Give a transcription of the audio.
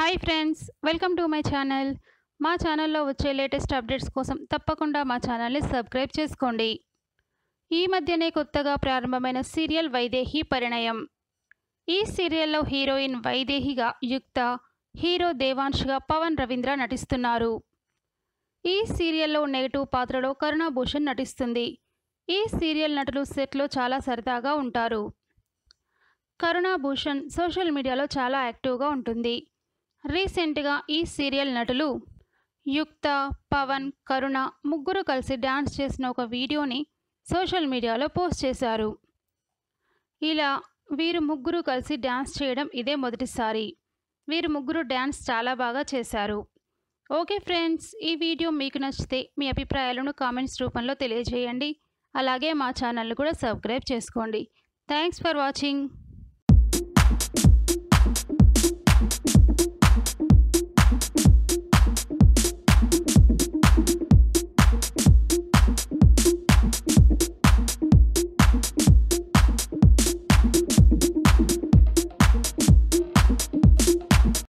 Hi friends, welcome to my channel. మా ఛానల్లో వచ్చే లేటెస్ట్ అప్డేట్స్ కోసం తప్పకుండా మా ఛానల్ని సబ్స్క్రైబ్ చేసుకోండి. ఈ మధ్యనే కొత్తగా ప్రారంభమైన సీరియల్ వైదేహి పరిణయం. ఈ సీరియల్లో హీరోయిన్ వైదేహిగా యుక్త, హీరో దేవాన్ష్గా పవన్ రవీంద్ర నటిస్తున్నారు. ఈ సీరియల్లో నెగటివ్ పాత్రలో కరుణాభూషణ్ నటిస్తుంది. ఈ సీరియల్ నటులు సెట్లో చాలా సరదాగా ఉంటారు. కరుణాభూషణ్ సోషల్ మీడియాలో చాలా యాక్టివ్గా ఉంటుంది. రీసెంట్గా ఈ సీరియల్ నటులు యుక్త, పవన్, కరుణ ముగ్గురు కలిసి డాన్స్ చేసిన ఒక వీడియోని సోషల్ మీడియాలో పోస్ట్ చేశారు. ఇలా వీరు ముగ్గురు కలిసి డాన్స్ చేయడం ఇదే మొదటిసారి. వీరు ముగ్గురు డాన్స్ చాలా బాగా చేశారు. ఓకే ఫ్రెండ్స్, ఈ వీడియో మీకు నచ్చితే మీ అభిప్రాయాలను కామెంట్స్ రూపంలో తెలియజేయండి. అలాగే మా ఛానల్ని కూడా సబ్స్క్రైబ్ చేసుకోండి. Thanks for watching.